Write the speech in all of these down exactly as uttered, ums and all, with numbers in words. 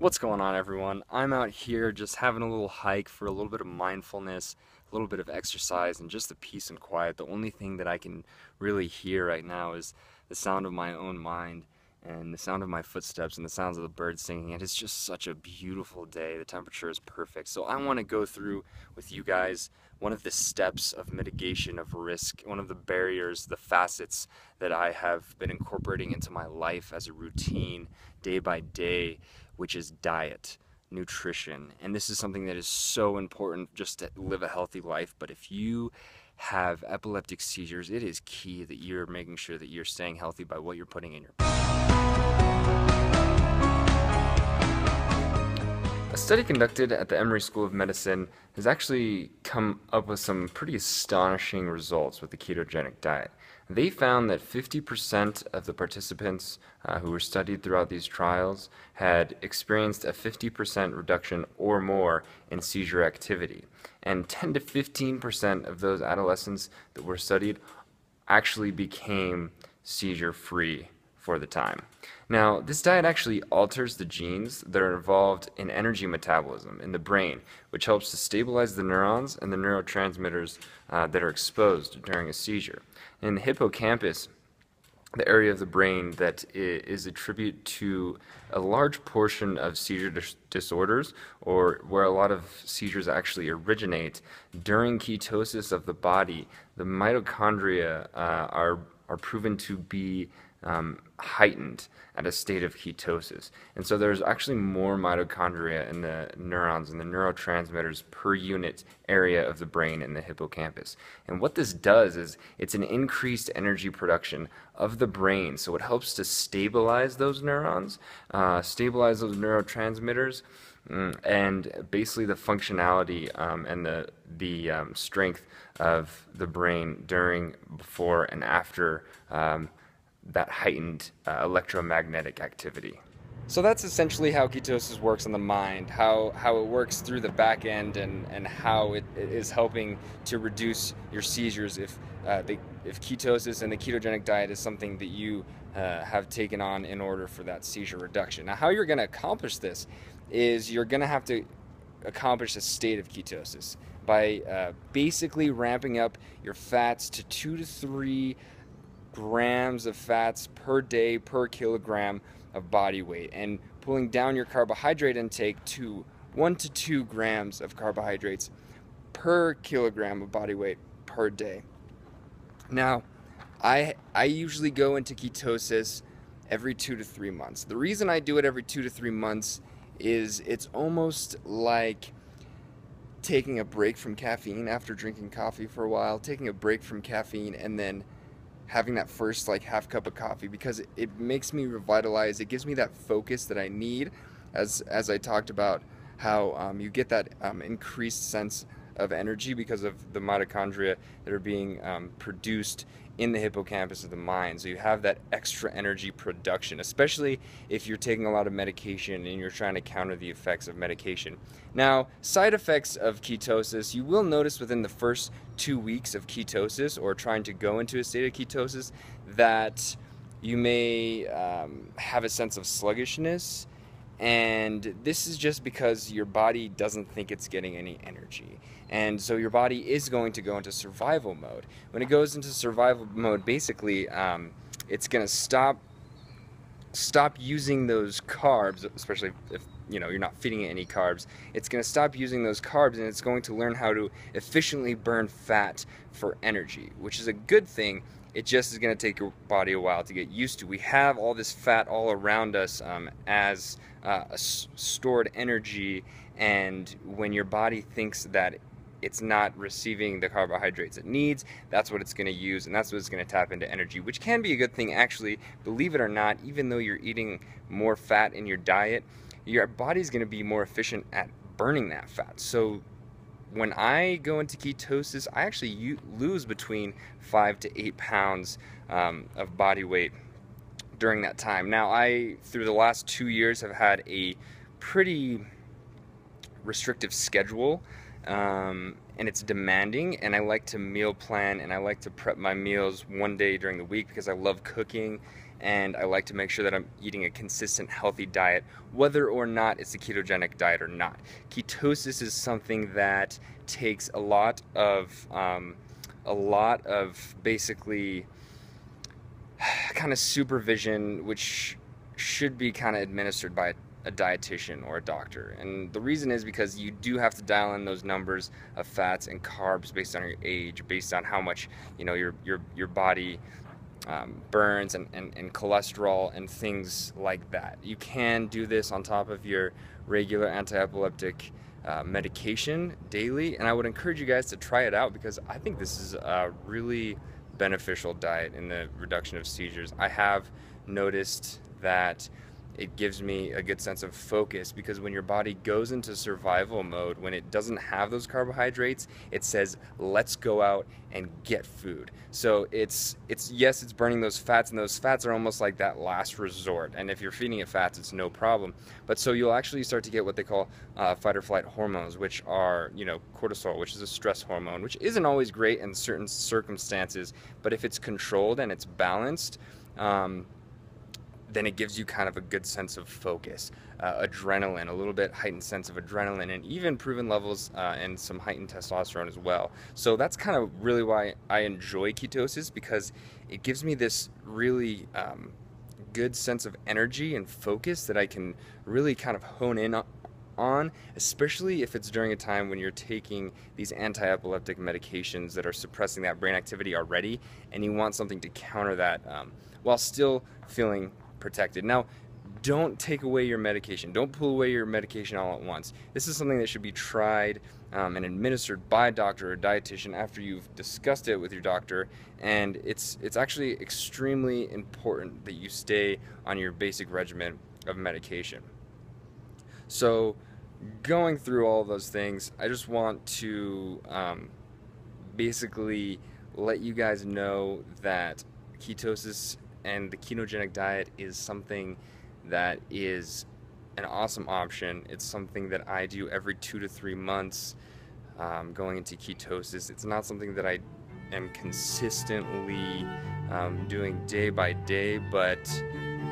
What's going on, everyone? I'm out here just having a little hike for a little bit of mindfulness, a little bit of exercise, and just the peace and quiet. The only thing that I can really hear right now is the sound of my own mind and the sound of my footsteps and the sounds of the birds singing. It is just such a beautiful day. The temperature is perfect. So I want to go through with you guys one of the steps of mitigation of risk, one of the barriers, the facets that I have been incorporating into my life as a routine day by day, which is diet, nutrition. And this is something that is so important just to live a healthy life. But if you have epileptic seizures, it is key that you're making sure that you're staying healthy by what you're putting in your body. A study conducted at the Emory School of Medicine has actually come up with some pretty astonishing results with the ketogenic diet. They found that fifty percent of the participants uh, who were studied throughout these trials had experienced a fifty percent reduction or more in seizure activity. And ten to fifteen percent of those adolescents that were studied actually became seizure-free for the time. Now, this diet actually alters the genes that are involved in energy metabolism in the brain, which helps to stabilize the neurons and the neurotransmitters uh, that are exposed during a seizure. In the hippocampus, the area of the brain that is attributed to a large portion of seizure dis disorders, or where a lot of seizures actually originate, during ketosis of the body, the mitochondria uh, are, are proven to be Um, heightened at a state of ketosis. And so there's actually more mitochondria in the neurons and the neurotransmitters per unit area of the brain in the hippocampus. And what this does is it's an increased energy production of the brain. So it helps to stabilize those neurons, uh, stabilize those neurotransmitters, and basically the functionality um, and the, the um, strength of the brain during, before, and after um, that heightened uh, electromagnetic activity. So that's essentially how ketosis works on the mind, how, how it works through the back end, and, and how it, it is helping to reduce your seizures if, uh, the, if ketosis and the ketogenic diet is something that you uh, have taken on in order for that seizure reduction. Now, how you're going to accomplish this is you're going to have to accomplish a state of ketosis by uh, basically ramping up your fats to two to three grams of fats per day per kilogram of body weight, and pulling down your carbohydrate intake to one to two grams of carbohydrates per kilogram of body weight per day. Now, I, I usually go into ketosis every two to three months. The reason I do it every two to three months is it's almost like taking a break from caffeine after drinking coffee for a while, taking a break from caffeine and then having that first like half cup of coffee, because it, it makes me revitalize. It gives me that focus that I need, as as I talked about how um, you get that um, increased sense of energy because of the mitochondria that are being um, produced in the hippocampus of the mind. So you have that extra energy production, especially if you're taking a lot of medication and you're trying to counter the effects of medication. Now, side effects of ketosis, you will notice within the first two weeks of ketosis, or trying to go into a state of ketosis, that you may um, have a sense of sluggishness. And this is just because your body doesn't think it's getting any energy. And so your body is going to go into survival mode. When it goes into survival mode, basically, um, it's gonna stop stop using those carbs, especially if you know, you're not feeding it any carbs. It's gonna stop using those carbs, and it's going to learn how to efficiently burn fat for energy, which is a good thing. It just is gonna take your body a while to get used to. We have all this fat all around us um, as uh, a s stored energy, and when your body thinks that it's not receiving the carbohydrates it needs, that's what it's gonna use, and that's what it's gonna tap into energy, which can be a good thing actually, believe it or not. Even though you're eating more fat in your diet, your body's gonna be more efficient at burning that fat. So when I go into ketosis, I actually lose between five to eight pounds um, of body weight during that time. Now, I, through the last two years, have had a pretty restrictive schedule, um, and it's demanding, and I like to meal plan, and I like to prep my meals one day during the week because I love cooking, and I like to make sure that I'm eating a consistent, healthy diet, whether or not it's a ketogenic diet or not. Ketosis is something that takes a lot of, um, a lot of basically kind of supervision, which should be kind of administered by a dietitian or a doctor. And the reason is because you do have to dial in those numbers of fats and carbs based on your age, based on how much, you know, your your your body um, burns, and, and and cholesterol and things like that. You can do this on top of your regular anti-epileptic uh, medication daily, and I would encourage you guys to try it out, because I think this is a really beneficial diet in the reduction of seizures. I have noticed that it gives me a good sense of focus, because when your body goes into survival mode, when it doesn't have those carbohydrates, it says, let's go out and get food. So it's, it's yes, it's burning those fats, and those fats are almost like that last resort. And if you're feeding it fats, it's no problem. But so you'll actually start to get what they call uh, fight or flight hormones, which are, you know, cortisol, which is a stress hormone, which isn't always great in certain circumstances, but if it's controlled and it's balanced, um, then it gives you kind of a good sense of focus. Uh, adrenaline, a little bit heightened sense of adrenaline, and even proven levels uh, and some heightened testosterone as well. So that's kind of really why I enjoy ketosis, because it gives me this really um, good sense of energy and focus that I can really kind of hone in on, especially if it's during a time when you're taking these anti-epileptic medications that are suppressing that brain activity already, and you want something to counter that um, while still feeling protected. Now, don't take away your medication. Don't pull away your medication all at once. This is something that should be tried um, and administered by a doctor or dietitian after you've discussed it with your doctor. And it's it's actually extremely important that you stay on your basic regimen of medication. So, going through all those things, I just want to um, basically let you guys know that ketosis and the ketogenic diet is something that is an awesome option. It's something that I do every two to three months um, going into ketosis. It's not something that I am consistently um, doing day by day, but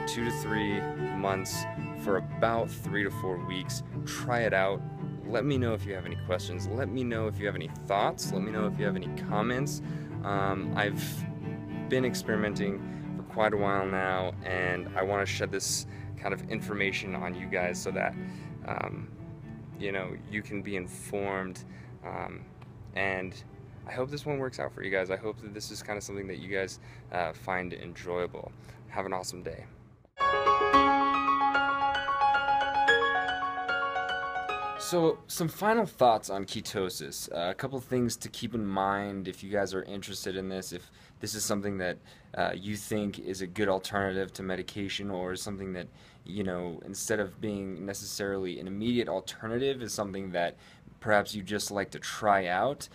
two to three months for about three to four weeks. Try it out. Let me know if you have any questions. Let me know if you have any thoughts. Let me know if you have any comments. Um, I've been experimenting quite a while now, and I want to shed this kind of information on you guys so that um, you know, you can be informed, um, and I hope this one works out for you guys. I hope that this is kind of something that you guys uh, find enjoyable. Have an awesome day. So, some final thoughts on ketosis. Uh, a couple things to keep in mind if you guys are interested in this, if this is something that uh, you think is a good alternative to medication, or something that, you know, instead of being necessarily an immediate alternative, is something that perhaps you just like to try out.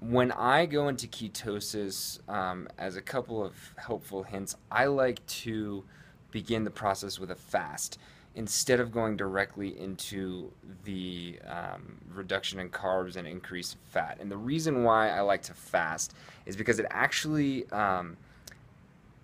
When I go into ketosis, um, as a couple of helpful hints, I like to begin the process with a fast, instead of going directly into the um, reduction in carbs and increase in fat. And the reason why I like to fast is because it actually um,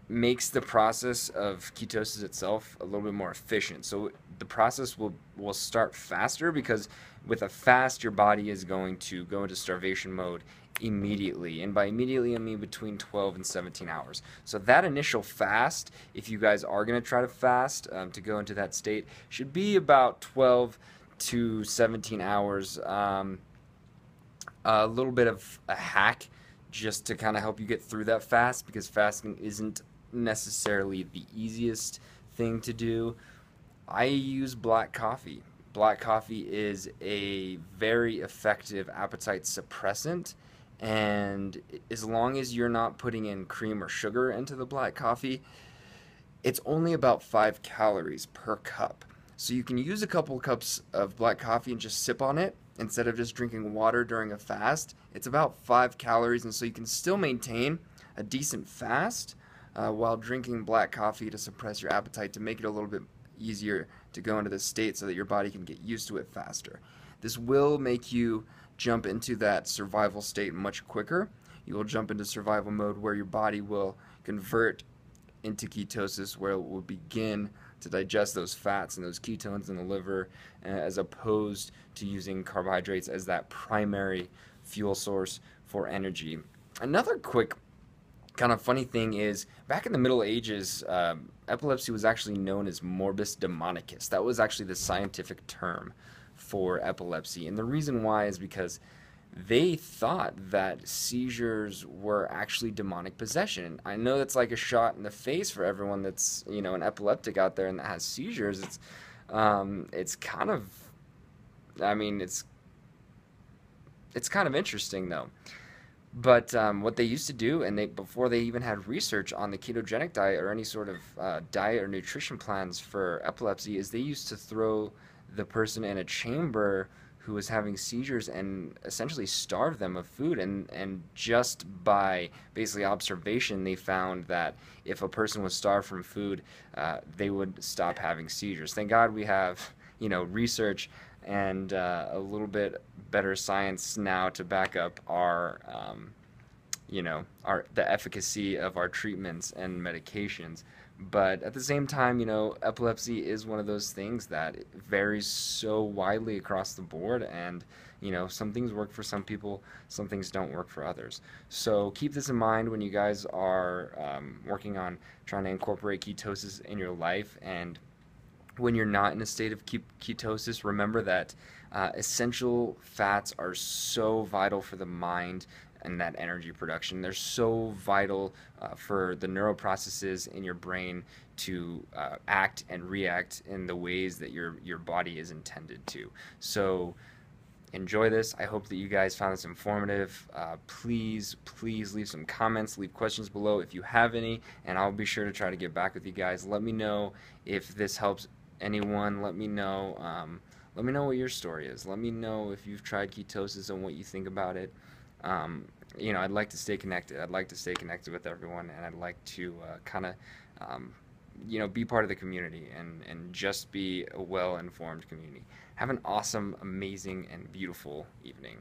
makes the process of ketosis itself a little bit more efficient. So the process will, will start faster, because with a fast, your body is going to go into starvation mode immediately, and by immediately I mean between twelve and seventeen hours. So that initial fast, if you guys are going to try to fast um, to go into that state, should be about twelve to seventeen hours. Um, a little bit of a hack just to kind of help you get through that fast, because fasting isn't necessarily the easiest thing to do. I use black coffee. Black coffee is a very effective appetite suppressant, and as long as you're not putting in cream or sugar into the black coffee, it's only about five calories per cup. So you can use a couple cups of black coffee and just sip on it instead of just drinking water during a fast. It's about five calories, and so you can still maintain a decent fast uh, while drinking black coffee to suppress your appetite, to make it a little bit easier to go into this state so that your body can get used to it faster. This will make you jump into that survival state much quicker. You will jump into survival mode, where your body will convert into ketosis, where it will begin to digest those fats and those ketones in the liver, uh, as opposed to using carbohydrates as that primary fuel source for energy. Another quick kind of funny thing is, back in the Middle Ages, um, epilepsy was actually known as morbus demonicus. That was actually the scientific term for epilepsy, and the reason why is because they thought that seizures were actually demonic possession. I know that's like a shot in the face for everyone that's, you know, an epileptic out there and that has seizures. It's, um, it's kind of, I mean, it's, it's kind of interesting though. But um, what they used to do, and they before they even had research on the ketogenic diet or any sort of uh, diet or nutrition plans for epilepsy, is they used to throw the person in a chamber who was having seizures and essentially starved them of food, and and just by basically observation they found that if a person was starved from food, uh, they would stop having seizures. Thank God we have, you know, research and uh, a little bit better science now to back up our um, you know our the efficacy of our treatments and medications. But at the same time, you know, epilepsy is one of those things that varies so widely across the board, and, you know, some things work for some people, some things don't work for others. So keep this in mind when you guys are um, working on trying to incorporate ketosis in your life. And when you're not in a state of ketosis, remember that uh, essential fats are so vital for the mind and that energy production. They're so vital uh, for the neural processes in your brain to uh, act and react in the ways that your your body is intended to. So enjoy this. I hope that you guys found this informative. Uh, please, please leave some comments, leave questions below if you have any, and I'll be sure to try to get back with you guys. Let me know if this helps anyone. Let me know. Um, let me know what your story is. Let me know if you've tried ketosis and what you think about it. Um, you know, I'd like to stay connected. I'd like to stay connected with everyone, and I'd like to uh, kind of, um, you know, be part of the community and, and just be a well-informed community. Have an awesome, amazing, and beautiful evening.